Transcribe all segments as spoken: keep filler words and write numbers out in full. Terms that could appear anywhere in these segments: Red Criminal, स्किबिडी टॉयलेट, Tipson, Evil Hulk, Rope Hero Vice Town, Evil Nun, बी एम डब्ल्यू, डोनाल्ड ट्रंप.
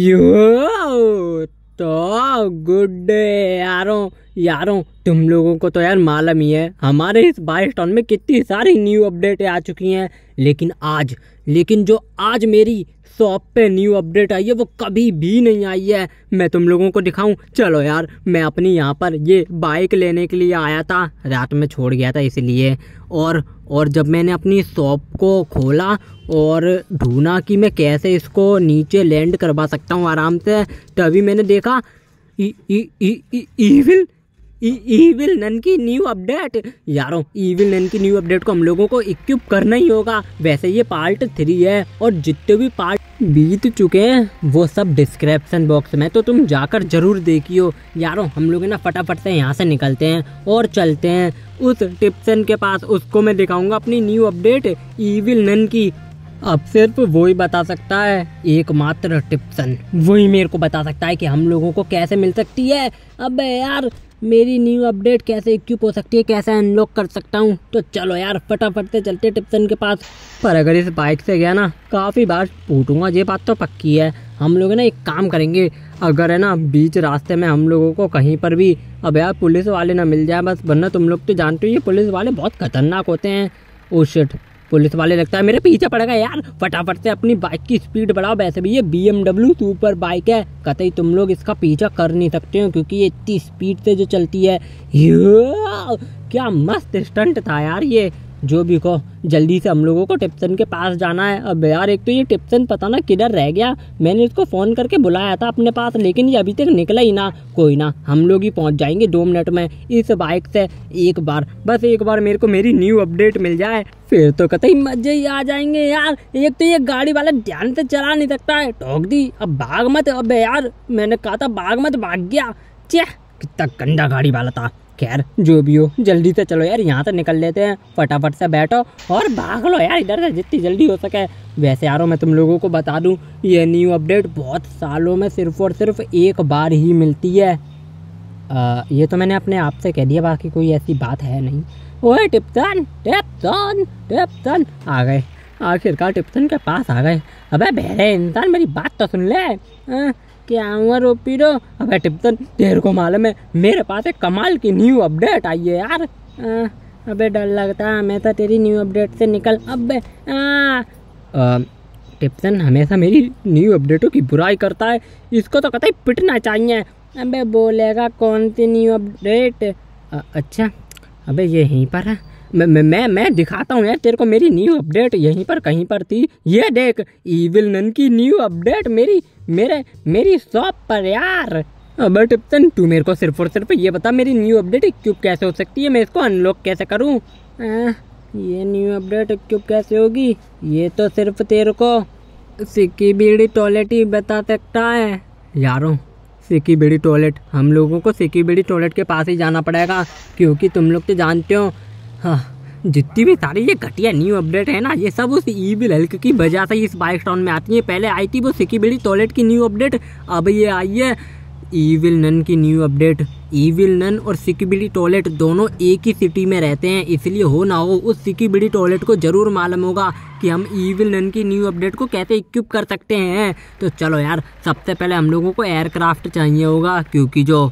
यो तो good day यारों यारों तुम लोगों को तो यार मालूम ही है हमारे इस बाइस टाउन में कितनी सारी न्यू अपडेटें आ चुकी हैं। लेकिन आज लेकिन जो आज मेरी शॉप पे न्यू अपडेट आई है वो कभी भी नहीं आई है। मैं तुम लोगों को दिखाऊं। चलो यार, मैं अपनी यहाँ पर ये बाइक लेने के लिए आया था, रात में छोड़ गया था इसलिए। और और जब मैंने अपनी शॉप को खोला और ढूंढा कि मैं कैसे इसको नीचे लैंड करवा सकता हूँ आराम से, तभी मैंने देखा ईविल ईविल नन की न्यू अपडेट। यारों ईविल नन की न्यू अपडेट को हम लोगों को इक्विप करना ही होगा। वैसे ये पार्ट थ्री है और जितने भी पार्ट बीत चुके हैं वो सब डिस्क्रिप्शन बॉक्स में, तो तुम जाकर जरूर देखियो। यारों हम लोग ना फटाफट से यहाँ से निकलते हैं और चलते हैं उस टिप्सन के पास। उसको मैं दिखाऊंगा अपनी न्यू अपडेट ईविल नन की। अब सिर्फ वो ही बता सकता है, एकमात्र टिप्सन। वही मेरे को बता सकता है कि हम लोगों को कैसे मिल सकती है। अबे यार, मेरी न्यू अपडेट कैसे इक्विप हो सकती है, कैसे अनलॉक कर सकता हूँ। तो चलो यार फटाफट से चलते टिप्सन के पास। पर अगर इस बाइक से गया ना, काफ़ी बार फूटूंगा, ये बात तो पक्की है। हम लोग ना एक काम करेंगे, अगर है ना बीच रास्ते में हम लोगों को कहीं पर भी अब यार पुलिस वाले ना मिल जाए बस, वरना तुम लोग तो जानते हो ये पुलिस वाले बहुत खतरनाक होते हैं। ओ शिट, पुलिस वाले लगता है मेरे पीछे पड़ गए। यार फटाफट से अपनी बाइक की स्पीड बढ़ाओ। वैसे भी ये बी एम डब्ल्यू super bike है, कतई तुम लोग इसका पीछा कर नहीं सकते हो क्योंकि ये इतनी स्पीड से जो चलती है। क्या मस्त स्टंट था यार ये। जो भी को जल्दी से हम लोगों को टिप्सन के पास जाना है। अब यार एक तो ये टिप्सन पता ना किधर रह गया, मैंने इसको फ़ोन करके बुलाया था अपने पास लेकिन ये अभी तक निकला ही ना। कोई ना, हम लोग ही पहुंच जाएंगे दो मिनट में इस बाइक से। एक बार, बस एक बार मेरे को मेरी न्यू अपडेट मिल जाए, फिर तो कतई मजे ही आ जाएंगे। यार एक तो ये गाड़ी वाला ध्यान से चला नहीं सकता है, ठोक दी। अब भाग मत। अब यार मैंने कहा था भाग मत, भाग गया। चे, कितना गंदा गाड़ी वाला था। खैर जो भी हो, जल्दी से चलो यार यहाँ से निकल लेते हैं। फटाफट से बैठो और भाग लो यार इधर से जितनी जल्दी हो सके। वैसे यारों मैं तुम लोगों को बता दूँ, ये न्यू अपडेट बहुत सालों में सिर्फ और सिर्फ एक बार ही मिलती है। आ, ये तो मैंने अपने आप से कह दिया, बाकी कोई ऐसी बात है नहीं। ओए टिप्सन टिप्सन टिप्सन आ गए, आखिरकार टिप्सन के पास आ गए। अबे बहरे इंसान, मेरी बात तो सुन ले। आ, क्या हुआ रोपीरो? अबे टिप्सन, तेरे को मालूम है मेरे पास एक कमाल की न्यू अपडेट आई है यार। आ, अबे डर लगता है हमेशा तेरी न्यू अपडेट से। निकल। अबे आ, आ, टिप्सन हमेशा मेरी न्यू अपडेटों की बुराई करता है, इसको तो कतई पिटना चाहिए। अबे बोलेगा कौन सी न्यू अपडेट। आ, अच्छा, अबे यहीं पर है। मैं मैं मैं दिखाता हूँ यार तेरे को मेरी न्यू अपडेट। यहीं पर कहीं पर थी, ये देख ईविल नन की न्यू अपडेट मेरी मेरे मेरी शॉप पर। यार अबे टिप्सन, तू मेरे को सिर्फ और सिर्फ ये बता मेरी न्यू अपडेट इक्विप कैसे हो सकती है, मैं इसको अनलॉक कैसे करूँ। ये न्यू अपडेट इक्विप कैसे होगी, ये तो सिर्फ तेरे को स्किबिडी टॉयलेट ही बता सकता है। यारों स्किबिडी टॉयलेट, हम लोगों को स्किबिडी टॉयलेट के पास ही जाना पड़ेगा क्योंकि तुम लोग तो जानते हो हाँ, जितनी भी सारी ये घटिया न्यू अपडेट है ना, ये सब उस ईविल हल्क की वजह से इस बाइक टाउन में आती है। पहले आई थी वो स्किबिडी टॉयलेट की न्यू अपडेट, अब ये आई है ईविल नन की न्यू अपडेट। ईविल नन और स्किबिडी टॉयलेट दोनों एक ही सिटी में रहते हैं, इसलिए हो ना हो उस स्किबिडी टॉयलेट को ज़रूर मालूम होगा कि हम ईविल नन की न्यू अपडेट को कैसे इक्विप कर सकते हैं। तो चलो यार, सबसे पहले हम लोगों को एयरक्राफ्ट चाहिए होगा क्योंकि जो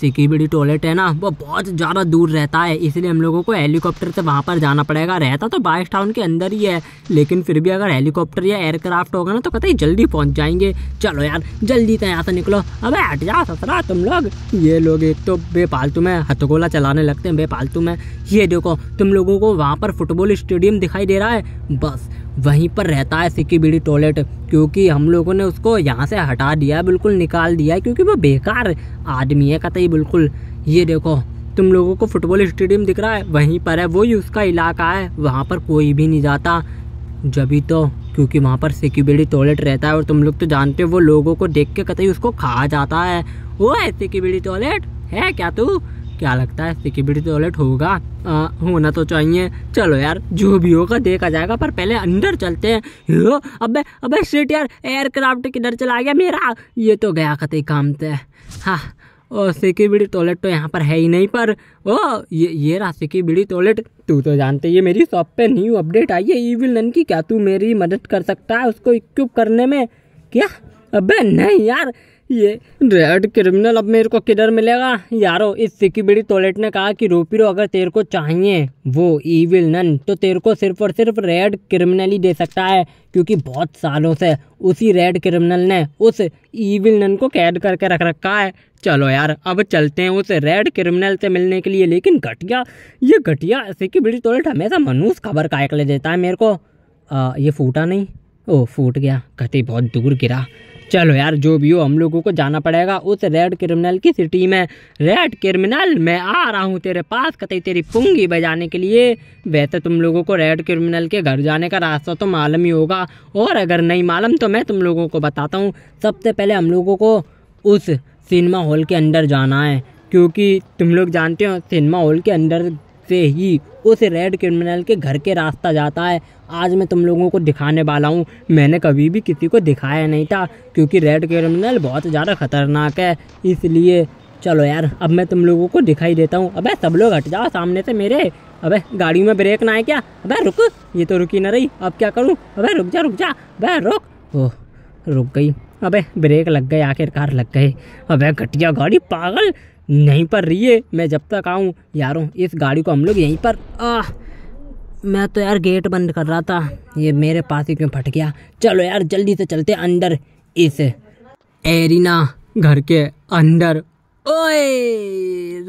स्किबिडी टॉयलेट है ना वो बहुत ज़्यादा दूर रहता है, इसलिए हम लोगों को हेलीकॉप्टर से वहाँ पर जाना पड़ेगा। रहता तो बाइस टाउन के अंदर ही है लेकिन फिर भी अगर हेलीकॉप्टर या एयरक्राफ्ट होगा ना तो कतई जल्दी पहुँच जाएंगे। चलो यार जल्दी से यहाँ से निकलो। अबे हट जाओ ससरा तुम लोग। ये लोग एक तो बेपालतू में हथगोला चलाने लगते हैं बेपालतू में। ये देखो तुम लोगों को वहाँ पर फुटबॉल स्टेडियम दिखाई दे रहा है, बस वहीं पर रहता है स्किबिडी टॉयलेट क्योंकि हम लोगों ने उसको यहाँ से हटा दिया, बिल्कुल निकाल दिया क्योंकि वो बेकार आदमी है कतई बिल्कुल। ये देखो तुम लोगों को फुटबॉल स्टेडियम दिख रहा है, वहीं पर है, वही उसका इलाका है, वहाँ पर कोई भी नहीं जाता जभी तो, क्योंकि वहाँ पर स्किबिडी टॉयलेट रहता है और तुम लोग तो जानते हो वो लोगों को देख के कतई उसको खा जाता है। वो है स्किबिडी टॉयलेट है क्या तू? क्या लगता है स्किबिडी टॉयलेट होगा? आ, होना तो चाहिए। चलो यार जो भी होगा देखा जाएगा, पर पहले अंदर चलते हैं। अबे अबे शिट यार, एयरक्राफ्ट किधर चला गया मेरा? ये तो गया कतई काम से। हाँ, और स्किबिडी टॉयलेट तो यहाँ पर है ही नहीं। पर ओ ये ये रहा स्किबिडी टॉयलेट। तू तो जानते ये मेरी शॉप पे न्यू अपडेट आई है ईविल नन की, क्या तू मेरी मदद कर सकता है उसको इक्विप करने में? क्या अबे नहीं यार, ये रेड क्रिमिनल अब मेरे को किधर मिलेगा यारो। इस स्किबिडी टॉयलेट ने कहा कि रोपीरो अगर तेरे को चाहिए वो ईविल नन तो तेरे को सिर्फ और सिर्फ रेड क्रिमिनल ही दे सकता है, क्योंकि बहुत सालों से उसी रेड क्रिमिनल ने उस ईविल नन को कैद करके रख रखा है। चलो यार अब चलते हैं उस रेड क्रिमिनल से मिलने के लिए। लेकिन घटिया, ये घटिया स्किबिडी टॉयलेट हमेशा मनूस खबर कायक ले देता है मेरे को। आ, ये फूटा नहीं? ओह फूट गया, कहीं बहुत दूर गिरा। चलो यार जो भी हो, हम लोगों को जाना पड़ेगा उस रेड क्रिमिनल की सिटी में। रेड क्रिमिनल मैं आ रहा हूँ तेरे पास कतई तेरी पुंगी बजाने के लिए। वैसे तुम लोगों को रेड क्रिमिनल के घर जाने का रास्ता तो मालूम ही होगा, और अगर नहीं मालूम तो मैं तुम लोगों को बताता हूँ। सबसे पहले हम लोगों को उस सिनेमा हॉल के अंदर जाना है, क्योंकि तुम लोग जानते हो सिनेमा हॉल के अंदर से ही उस रेड क्रिमिनल के घर के रास्ता जाता है। आज मैं तुम लोगों को दिखाने वाला हूँ, मैंने कभी भी किसी को दिखाया नहीं था, क्योंकि रेड क्रिमिनल बहुत ज़्यादा खतरनाक है इसलिए। चलो यार अब मैं तुम लोगों को दिखाई देता हूँ। अबे सब लोग हट जाओ सामने से मेरे। अबे गाड़ी में ब्रेक ना है क्या? अबे रुक, ये तो रुकी ना रही, अब क्या करूँ? अबे रुक जा रुक जा, अबे रुक। ओह रुक गई। अबे ब्रेक लग गए, आखिरकार लग गए। अबे घटिया गाड़ी पागल नहीं पर रही है। मैं जब तक आऊँ यारों इस गाड़ी को हम लोग यहीं पर आ, मैं तो यार गेट बंद कर रहा था, ये मेरे पास ही क्यों फट गया। चलो यार जल्दी से चलते अंदर इस एरिना घर के अंदर। ओए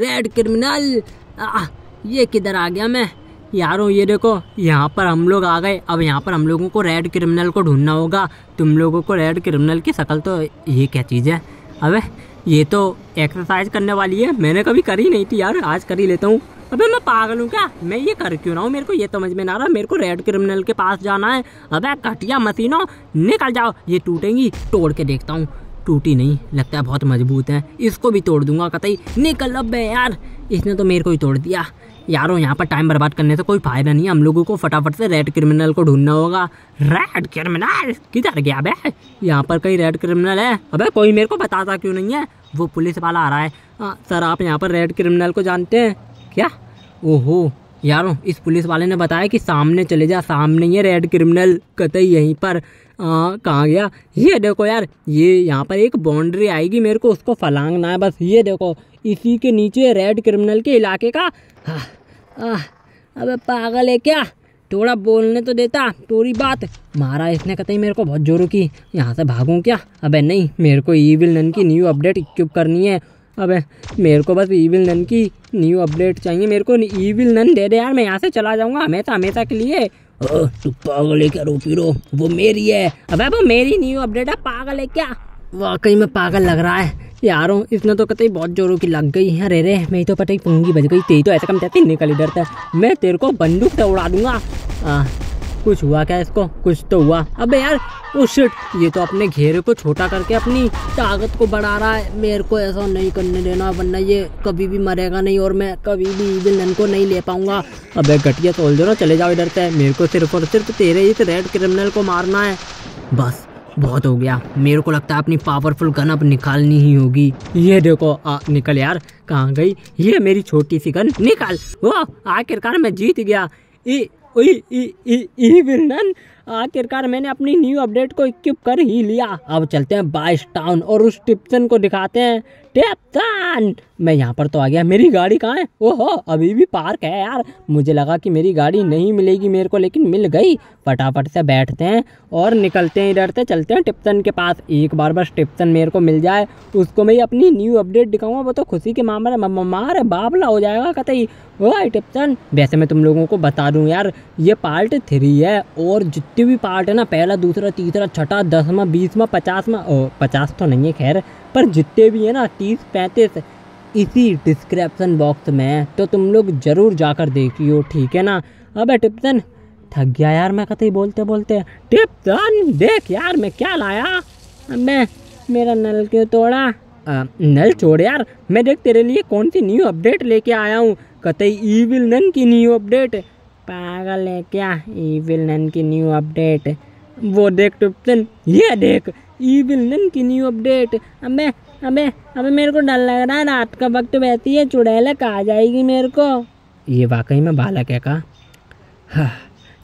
रेड क्रिमिनल आ, ये किधर आ गया मैं यारों? ये देखो यहाँ पर हम लोग आ गए। अब यहाँ पर हम लोगों को रेड क्रिमिनल को ढूंढना होगा। तुम लोगों को रेड क्रिमिनल की शक्ल तो, ये क्या चीज़ है? अबे ये तो एक्सरसाइज करने वाली है, मैंने कभी करी नहीं थी यार, आज कर ही लेता हूँ। अबे मैं पागल हूँ क्या? मैं ये कर क्यों रहा हूँ? मेरे को ये समझ में ना रहा। मेरे को रेड क्रिमिनल के पास जाना है। अबे घटिया मशीनों निकल जाओ, ये टूटेंगी, तोड़ के देखता हूँ। टूटी नहीं, लगता है बहुत मजबूत है, इसको भी तोड़ दूंगा कतई। निकल अबे यार, इसने तो मेरे को ही तोड़ दिया। यारों यहाँ पर टाइम बर्बाद करने से कोई फायदा नहीं है, हम लोगों को फटाफट से रेड क्रिमिनल को ढूंढना होगा। रेड क्रिमिनल किधर गया बे? यहाँ पर कहीं रेड क्रिमिनल है? अबे कोई मेरे को बताता क्यों नहीं है? वो पुलिस वाला आ रहा है। आ, सर आप यहाँ पर रेड क्रिमिनल को जानते हैं क्या? ओहो यारों इस पुलिस वाले ने बताया कि सामने चले जा, सामने ही है रेड क्रिमिनल कतई यहीं पर। कहाँ गया? ये देखो यार, ये यहाँ पर एक बाउंड्री आएगी, मेरे को उसको फलांगना है बस। ये देखो इसी के नीचे रेड क्रिमिनल के इलाके का। आह, अबे पागल है क्या? थोड़ा बोलने तो देता, पूरी बात मारा इसने कतई मेरे को बहुत जोरों की। यहाँ से भागूं क्या? अबे नहीं, मेरे को ईविल नन की न्यू अपडेट इक्विप करनी है। अबे मेरे को बस ईविल नन की न्यू अपडेट चाहिए, मेरे को ईविल नन दे दे यार, मैं यहाँ से चला जाऊँगा हमेशा हमेशा के लिए। ओ तू पागल है क्या रोपीरो? वो मेरी है। अबे वो मेरी न्यू अपडेट है, पागल है क्या? वाकई में पागल लग रहा है यारों, इसने तो कतई बहुत जोरों की लग गई है। अरे रे मेरी तो पता ही पुंगी बज गई, तेरी तो ऐसा कम चाहती। निकल इधर से, मैं तेरे को बंदूक से उड़ा दूंगा। आ, कुछ हुआ क्या इसको? कुछ तो हुआ। अबे यार ओ शिट, ये तो अपने घेरे को छोटा करके अपनी ताकत को बढ़ा रहा है। मेरे को ऐसा नहीं करने देना, वरना ये कभी भी मरेगा नहीं और मैं कभी भी ईविल नन को नहीं ले पाऊंगा। अबे घटिया तोल दो ना, चले जाओ इधर से। मेरे को सिर्फ और सिर्फ तेरे इस रेड क्रिमिनल को मारना है बस, बहुत हो गया। मेरे को लगता है अपनी पावरफुल गन अब निकालनी ही होगी। ये देखो आ, निकल यार, कहाँ गई ये मेरी छोटी सी गन? निकाल। वो आखिरकार मैं जीत गया। ई ईविल नन, आखिरकार मैंने अपनी न्यू अपडेट को इक्विप कर ही लिया। अब चलते हैं वाइस टाउन और उस टिप्सन को दिखाते हैं। टिप्सन मैं यहाँ पर तो आ गया। मेरी गाड़ी कहाँ है? ओहो अभी भी पार्क है यार, मुझे लगा कि मेरी गाड़ी नहीं मिलेगी मेरे को, लेकिन मिल गई। फटाफट से बैठते हैं और निकलते हैं इधर से, चलते हैं टिप्सन के पास। एक बार बस टिप्सन मेरे को मिल जाए, उसको मैं अपनी न्यू अपडेट दिखाऊंगा, वो तो खुशी के मामले मारे बाबला हो जाएगा कतई। ओए टिप्सन, वैसे मैं तुम लोगों को बता दूँ यार, ये पार्ट थ्री है और जितने भी पार्ट है ना, पहला दूसरा तीसरा छठा दसवा बीसवा पचासवा, ओ पचास तो नहीं है खैर, पर जितने भी है ना तीस पैंतीस, इसी डिस्क्रिप्शन बॉक्स में है, तो तुम लोग ज़रूर जाकर देखियो, ठीक है ना। अबे टिप्सन थक गया यार मैं कतई बोलते बोलते। टिप्सन देख यार मैं क्या लाया। मैं मेरा नल क्यों तोड़ा? आ, नल छोड़ यार, मैं देख तेरे लिए कौन सी न्यू अपडेट लेके आया हूँ। कतई ईविल नन की न्यू अपडेट। पागल है क्या? ईविल नन की न्यू अपडेट वो देख टिप्सन, ये देख ईविल नन की न्यू अपडेट। अबे अबे अबे मेरे को डर लग रहा है, रात का वक्त बहती है, चुड़ैलक आ जाएगी मेरे को। ये वाकई में बालक है का। हाँ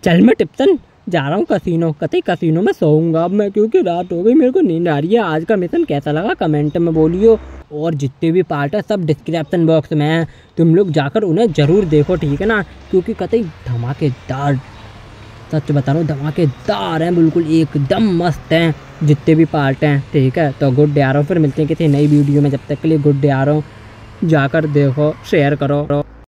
चल मैं टिप्सन जा रहा हूँ कसीनो, कतई कसीनो में सोऊंगा अब मैं, क्योंकि रात हो गई, मेरे को नींद आ रही है। आज का मिशन कैसा लगा कमेंट में बोलियो, और जितने भी पार्ट है सब डिस्क्रिप्शन बॉक्स में हैं, तुम लोग जाकर उन्हें ज़रूर देखो, ठीक है ना, क्योंकि कतई धमाकेदार, सच बता रहा हूँ धमाकेदार हैं, बिल्कुल एकदम मस्त हैं जितने भी पार्ट हैं, ठीक है। तो गुड डे आ रहा हूँ, फिर मिलते हैं किसी नई वीडियो में, जब तक के लिए गुड डे आ रहा हूँ, जाकर देखो, शेयर करो।